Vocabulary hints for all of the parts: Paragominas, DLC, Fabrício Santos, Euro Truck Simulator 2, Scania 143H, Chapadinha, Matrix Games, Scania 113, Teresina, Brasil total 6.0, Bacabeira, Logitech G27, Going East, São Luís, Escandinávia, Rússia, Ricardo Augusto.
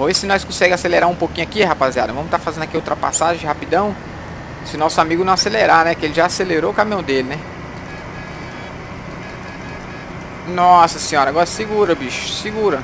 Vamos ver se nós conseguimos acelerar um pouquinho aqui, rapaziada. Vamos estar fazendo aqui ultrapassagem rapidão. Se nosso amigo não acelerar, né? Que ele já acelerou o caminhão dele, né? Nossa senhora, agora segura, bicho. Segura.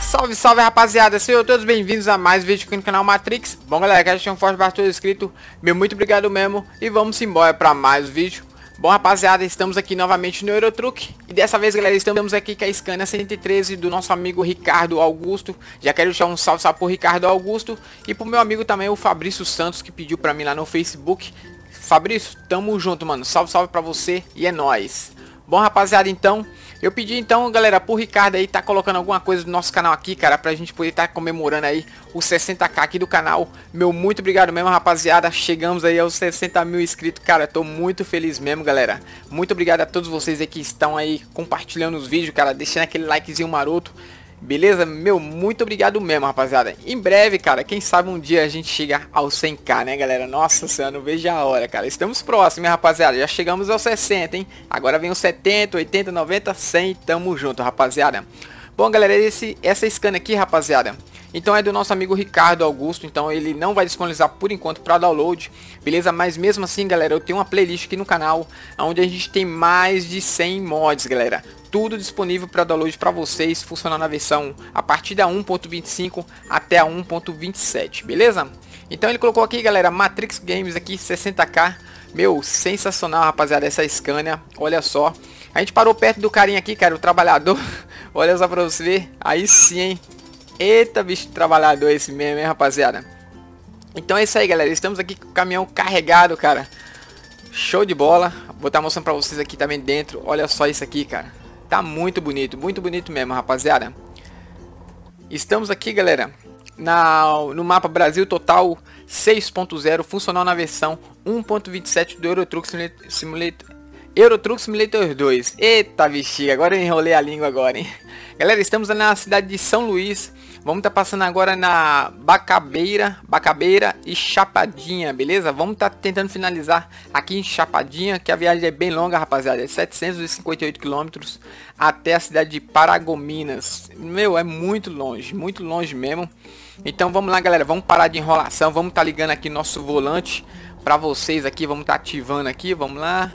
Salve, salve, rapaziada. Sejam todos bem-vindos a mais um vídeo aqui no canal Matrix. Bom, galera, que já um forte abraço todo inscrito. Meu muito obrigado mesmo. E vamos embora para mais um vídeo. Bom, rapaziada, estamos aqui novamente no Euro Truck. E dessa vez, galera, estamos aqui com a Scania 113 do nosso amigo Ricardo Augusto. Já quero deixar um salve, salve pro Ricardo Augusto. E pro meu amigo também, o Fabrício Santos, que pediu pra mim lá no Facebook. Fabrício, tamo junto, mano. Salve, salve pra você e é nóis. Bom, rapaziada, então... eu pedi então, galera, pro Ricardo aí tá colocando alguma coisa do nosso canal aqui, cara, pra gente poder tá comemorando aí os 60k aqui do canal. Meu muito obrigado mesmo, rapaziada. Chegamos aí aos 60 mil inscritos, cara. Tô muito feliz mesmo, galera. Muito obrigado a todos vocês aí que estão aí compartilhando os vídeos, cara, deixando aquele likezinho maroto. Beleza? Meu, muito obrigado mesmo, rapaziada. Em breve, cara, quem sabe um dia a gente chega aos 100k, né, galera? Nossa senhora, não vejo a hora, cara. Estamos próximos, hein, rapaziada. Já chegamos aos 60, hein? Agora vem os 70, 80, 90, 100. Tamo junto, rapaziada. Bom, galera, essa Scania aqui, rapaziada, então é do nosso amigo Ricardo Augusto. Então ele não vai disponibilizar por enquanto para download, beleza? Mas mesmo assim, galera, eu tenho uma playlist aqui no canal onde a gente tem mais de 100 mods, galera. Tudo disponível para download para vocês, funcionando na versão a partir da 1.25 até a 1.27, beleza? Então ele colocou aqui, galera, Matrix Games aqui, 60k. Meu, sensacional, rapaziada, essa Scania, olha só. A gente parou perto do carinha aqui, cara, o trabalhador. Olha só pra você ver, aí sim, hein? Eita, bicho, trabalhador esse mesmo, hein, rapaziada? Então é isso aí, galera, estamos aqui com o caminhão carregado, cara. Show de bola, vou estar mostrando pra vocês aqui também dentro, olha só isso aqui, cara. Tá muito bonito mesmo, rapaziada. Estamos aqui, galera, no mapa Brasil Total 6.0, funcional na versão 1.27 do Euro Truck Simulator 2. Eita, bexiga, agora eu enrolei a língua agora, hein. Galera, estamos na cidade de São Luís. Vamos tá passando agora na Bacabeira e Chapadinha, beleza? Vamos tá tentando finalizar aqui em Chapadinha, que a viagem é bem longa, rapaziada. É 758 km até a cidade de Paragominas. Meu, é muito longe mesmo. Então vamos lá, galera, vamos parar de enrolação. Vamos tá ligando aqui nosso volante pra vocês aqui. Vamos tá ativando aqui, vamos lá.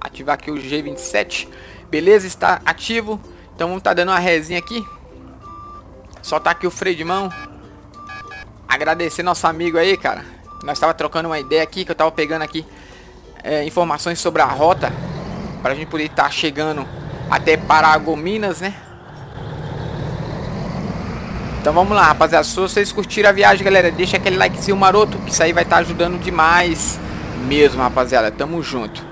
Ativar aqui o G27, beleza? Está ativo. Então vamos tá dando uma rezinha aqui. Soltar aqui o freio de mão. Agradecer nosso amigo aí, cara. Nós tava trocando uma ideia aqui, que eu tava pegando aqui informações sobre a rota pra gente poder estar chegando até Paragominas, né? Então vamos lá, rapaziada. Se vocês curtiram a viagem, galera, deixa aquele likezinho maroto, que isso aí vai estar ajudando demais mesmo, rapaziada. Tamo junto.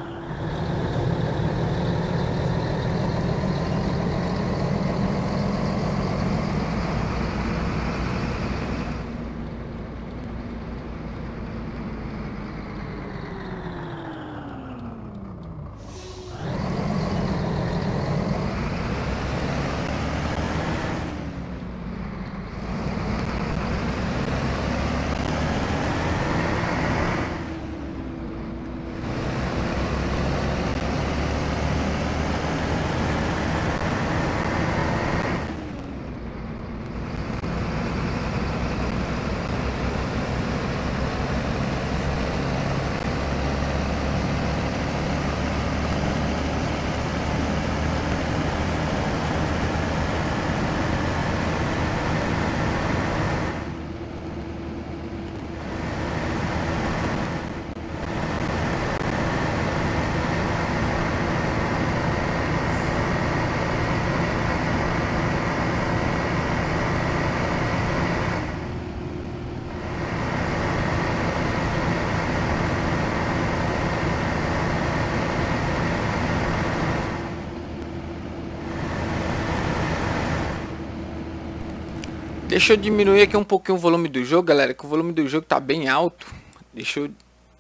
Deixa eu diminuir aqui um pouquinho o volume do jogo, galera, que o volume do jogo tá bem alto. Deixa eu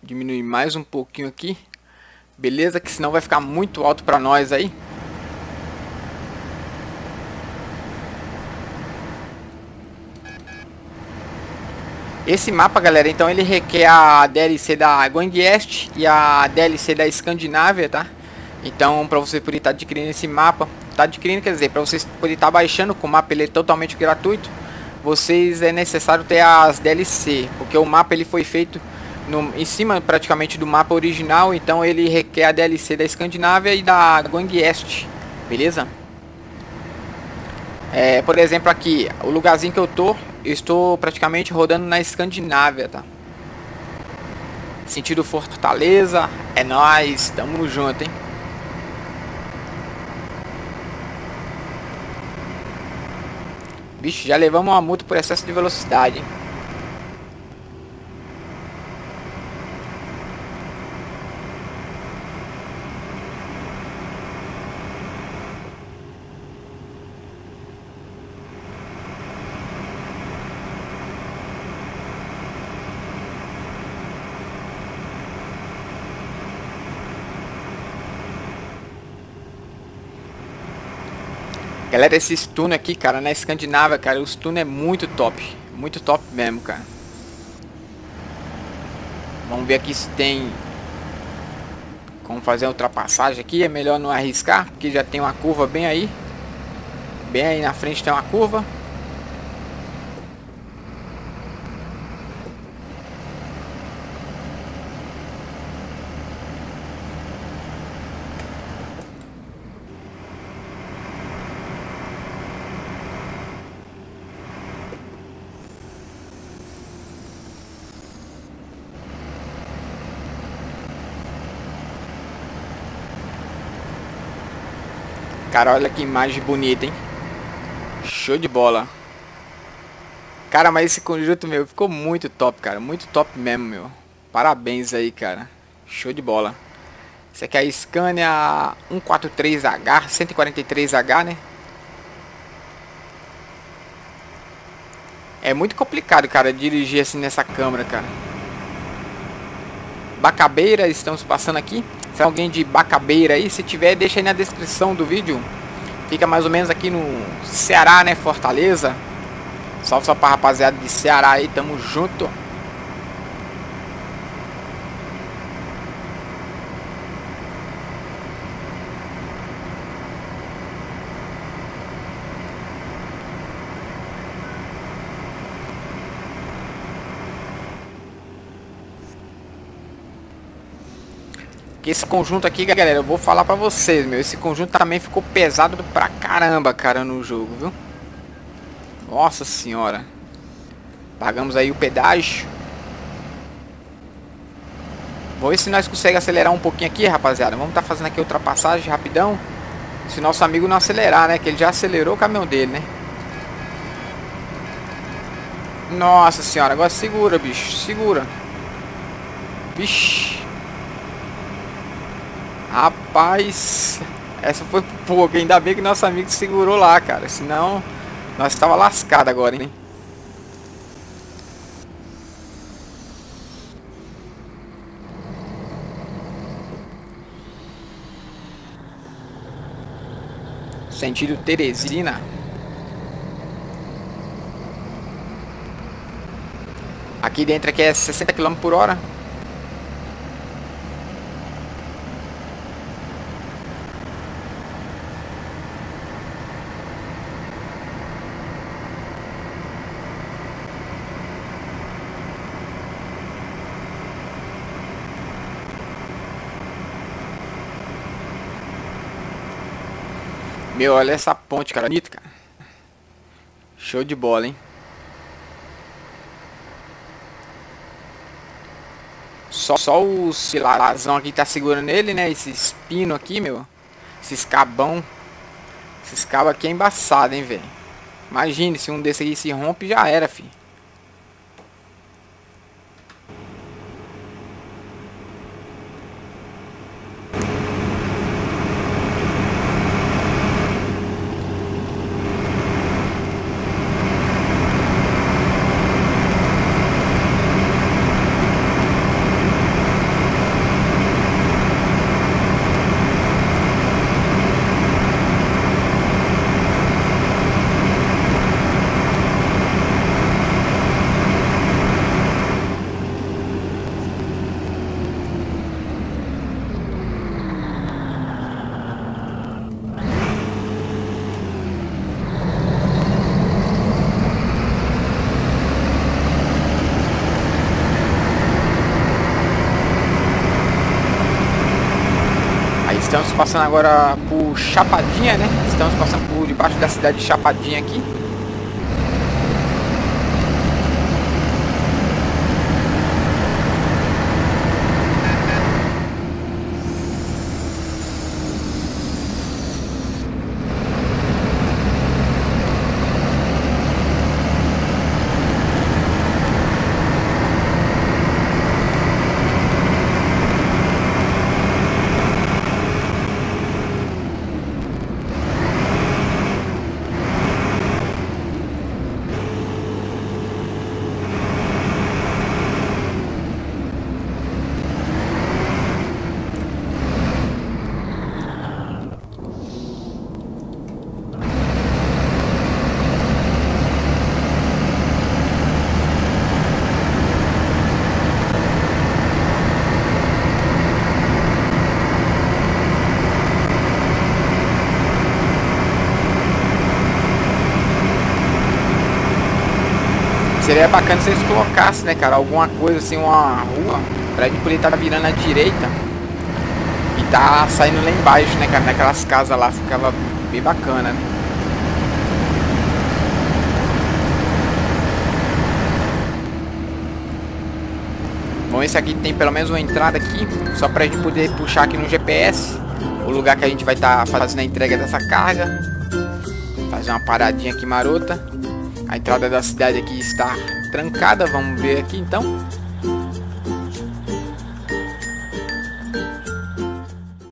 diminuir mais um pouquinho aqui, beleza? Que senão vai ficar muito alto pra nós aí. Esse mapa, galera, então ele requer a DLC da Going East e a DLC da Escandinávia, tá? Então, para você poder estar adquirindo esse mapa, tá adquirindo, quer dizer, para vocês poder estar baixando, com o mapa ele é totalmente gratuito, vocês é necessário ter as DLC, porque o mapa ele foi feito em cima praticamente do mapa original, então ele requer a DLC da Escandinávia e da Going East, beleza? É, por exemplo, aqui, o lugarzinho que eu tô, eu estou praticamente rodando na Escandinávia, tá? Sentido Fortaleza, é nóis, tamo junto, hein? Bicho, já levamos uma multa por excesso de velocidade, hein? Galera, esses túneis aqui, cara, na Escandinávia, cara, os túneis é muito top mesmo, cara. Vamos ver aqui se tem como fazer a ultrapassagem aqui, é melhor não arriscar, porque já tem uma curva bem aí na frente tem uma curva. Cara, olha que imagem bonita, hein? Show de bola. Cara, mas esse conjunto, meu, ficou muito top, cara. Muito top mesmo, meu. Parabéns aí, cara. Show de bola. Isso aqui é a Scania 143H, 143H, né? É muito complicado, cara, dirigir assim nessa câmera, cara. Bacabeira, estamos passando aqui. Se alguém de Bacabeira aí, se tiver, deixa aí na descrição do vídeo. Fica mais ou menos aqui no Ceará, né? Fortaleza. Salve, salve pra rapaziada de Ceará aí, tamo junto. Esse conjunto aqui, galera, eu vou falar pra vocês, meu. Esse conjunto também ficou pesado pra caramba, cara, no jogo, viu? Nossa senhora. Pagamos aí o pedágio. Vamos ver se nós conseguimos acelerar um pouquinho aqui, rapaziada. Vamos tá fazendo aqui ultrapassagem rapidão. Se nosso amigo não acelerar, né? Que ele já acelerou o caminhão dele, né? Nossa senhora, agora segura, bicho. Segura. Vixe. Rapaz, essa foi pouco, ainda bem que nosso amigo segurou lá, cara, senão nós estava lascado agora, hein? Sentido Teresina. Aqui dentro aqui é 60 km por hora. Meu, olha essa ponte, cara. Bonito, cara. Show de bola, hein? Só o cilarazão aqui tá segurando ele, né? Esses pinos aqui, meu. Esses cabão. Esses cabos aqui é embaçado, hein, velho? Imagine, se um desse aqui se rompe, já era, filho. Estamos passando agora por Chapadinha, né? Estamos passando por debaixo da cidade de Chapadinha aqui. Seria bacana se eles colocassem, né, cara, alguma coisa assim, uma rua, pra ele poder estar virando à direita e tá saindo lá embaixo, né, cara, naquelas casas lá, ficava bem bacana, né. Bom, esse aqui tem pelo menos uma entrada aqui, só pra gente poder puxar aqui no GPS o lugar que a gente vai estar fazendo a entrega dessa carga. Fazer uma paradinha aqui marota. A entrada da cidade aqui está trancada, vamos ver aqui então.